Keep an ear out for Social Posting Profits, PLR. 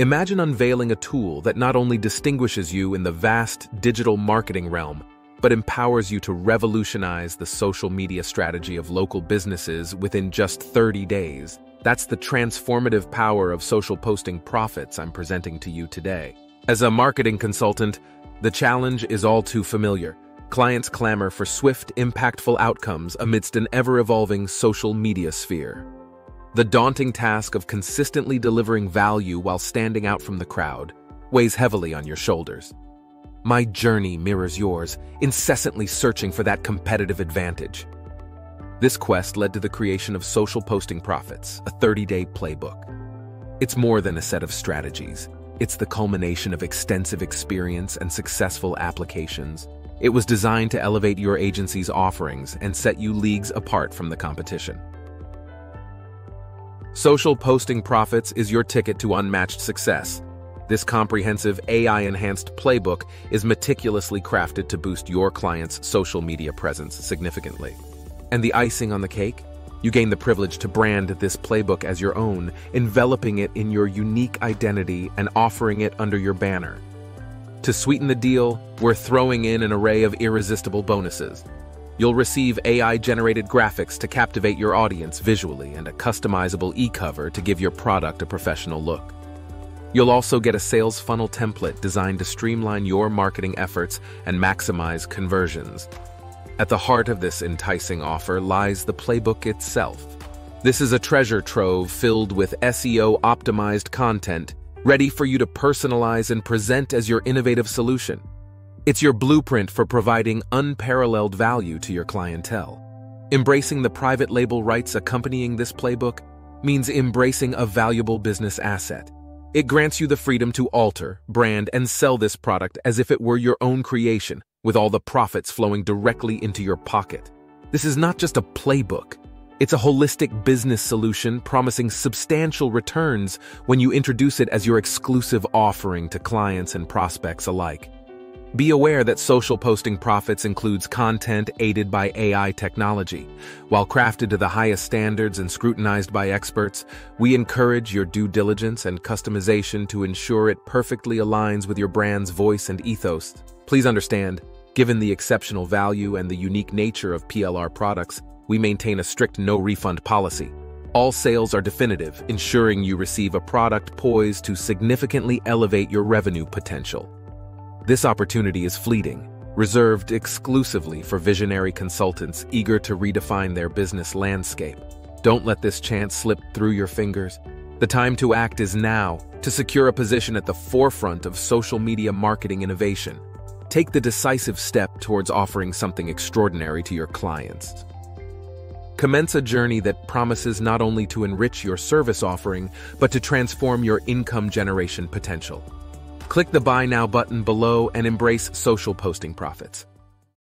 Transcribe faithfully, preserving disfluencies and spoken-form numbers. Imagine unveiling a tool that not only distinguishes you in the vast digital marketing realm, but empowers you to revolutionize the social media strategy of local businesses within just thirty days. That's the transformative power of social posting profits I'm presenting to you today. As a marketing consultant, the challenge is all too familiar. Clients clamor for swift, impactful outcomes amidst an ever-evolving social media sphere. The daunting task of consistently delivering value while standing out from the crowd weighs heavily on your shoulders. My journey mirrors yours, incessantly searching for that competitive advantage. This quest led to the creation of Social Posting Profits, a thirty-day playbook. It's more than a set of strategies. It's the culmination of extensive experience and successful applications. It was designed to elevate your agency's offerings and set you leagues apart from the competition. Social Posting Profits is your ticket to unmatched success. This comprehensive A I-enhanced playbook is meticulously crafted to boost your clients' social media presence significantly. And the icing on the cake? You gain the privilege to brand this playbook as your own, enveloping it in your unique identity and offering it under your banner. To sweeten the deal, we're throwing in an array of irresistible bonuses. You'll receive A I-generated graphics to captivate your audience visually and a customizable e-cover to give your product a professional look. You'll also get a sales funnel template designed to streamline your marketing efforts and maximize conversions. At the heart of this enticing offer lies the playbook itself. This is a treasure trove filled with S E O-optimized content, ready for you to personalize and present as your innovative solution. It's your blueprint for providing unparalleled value to your clientele. Embracing the private label rights accompanying this playbook means embracing a valuable business asset. It grants you the freedom to alter, brand, and sell this product as if it were your own creation, with all the profits flowing directly into your pocket. This is not just a playbook. It's a holistic business solution promising substantial returns when you introduce it as your exclusive offering to clients and prospects alike. Be aware that Social Posting Profits includes content aided by A I technology. While crafted to the highest standards and scrutinized by experts, we encourage your due diligence and customization to ensure it perfectly aligns with your brand's voice and ethos. Please understand, given the exceptional value and the unique nature of P L R products, we maintain a strict no-refund policy. All sales are definitive, ensuring you receive a product poised to significantly elevate your revenue potential. This opportunity is fleeting, reserved exclusively for visionary consultants eager to redefine their business landscape. Don't let this chance slip through your fingers. The time to act is now, to secure a position at the forefront of social media marketing innovation. Take the decisive step towards offering something extraordinary to your clients. Commence a journey that promises not only to enrich your service offering, but to transform your income generation potential. Click the Buy Now button below and embrace Social Posting Profits.